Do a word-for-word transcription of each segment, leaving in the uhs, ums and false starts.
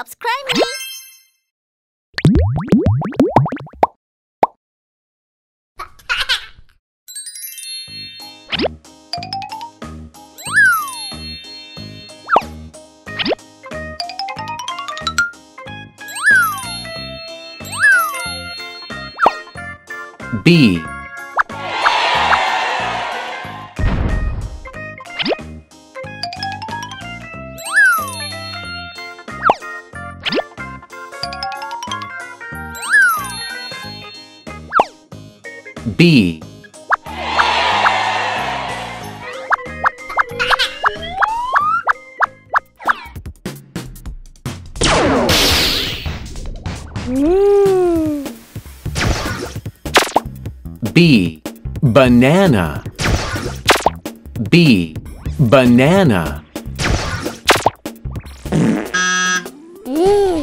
Subscribe me! B. B. B. Banana. B. Banana. B.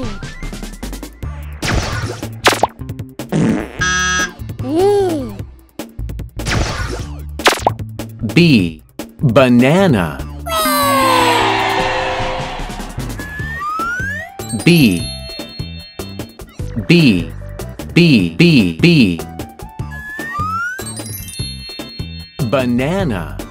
Banana. B. B. B. B. B. Banana.